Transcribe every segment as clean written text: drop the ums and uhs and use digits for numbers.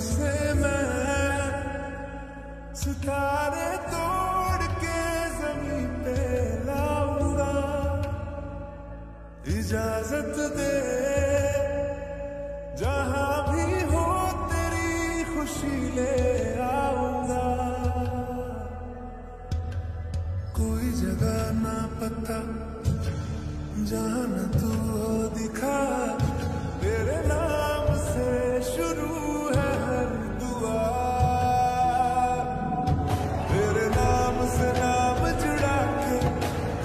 से मैं सितारे तोड़ के जमीन पे लाऊंगा। इजाजत दे जहां भी हो तेरी खुशी ले आऊंगा। कोई जगह ना पता जहां न तू हो दिखा। तेरे नाम से शुरू है हर दुआ। तेरे नाम से नाम जुड़ा के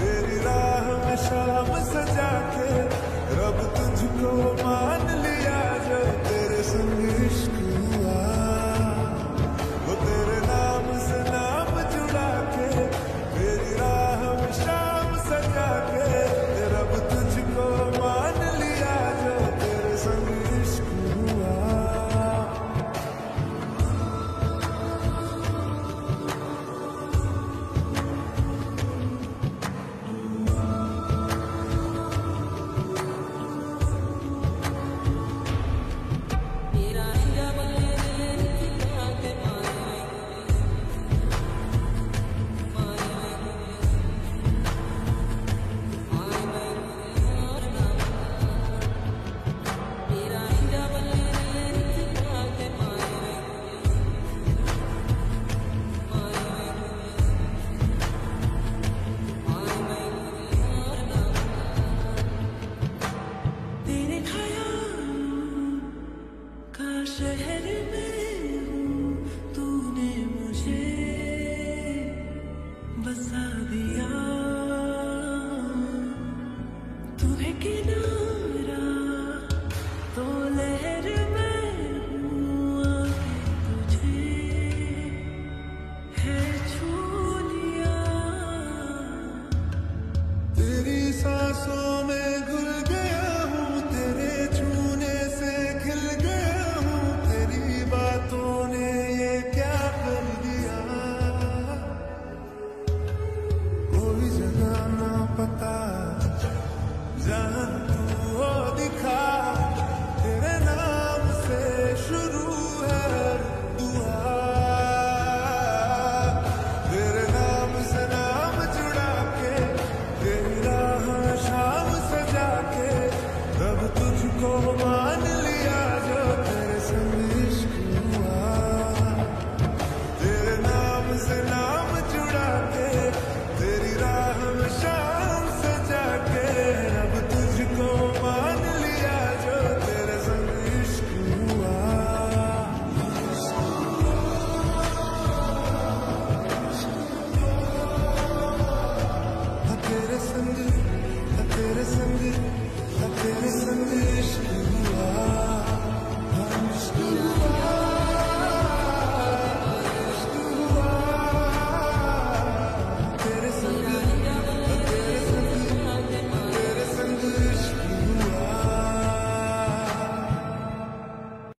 तेरी राह में शाम सजा के रब तुझको मान लिया। जो तेरे संग इश्क हुआ वो तेरे नाम से नाम जुड़ा के तेरी राह में शाम सजा के रब तुझको मान लिया। जो तेरे संग इश्क हुआ। शहर में हूँ तूने मुझे बसा दिया। तुम्हें किनारा तो लहर में हूँ तुझे है छू लिया। तेरी सांसों में घुल गया हूँ। तेरे छूने से खिल गया। बातों ने ये क्या कर दिया। कोई जगह ना पता जहाँ तू हो दिखा। तेरे नाम से शुरू है दुआ। तेरे नाम से नाम जुड़ा के तेरी राह शाम सजा के रब तुझको मान लिया। जो तेरे संग तेरे नाम से नाम जुड़ा के तेरी राह में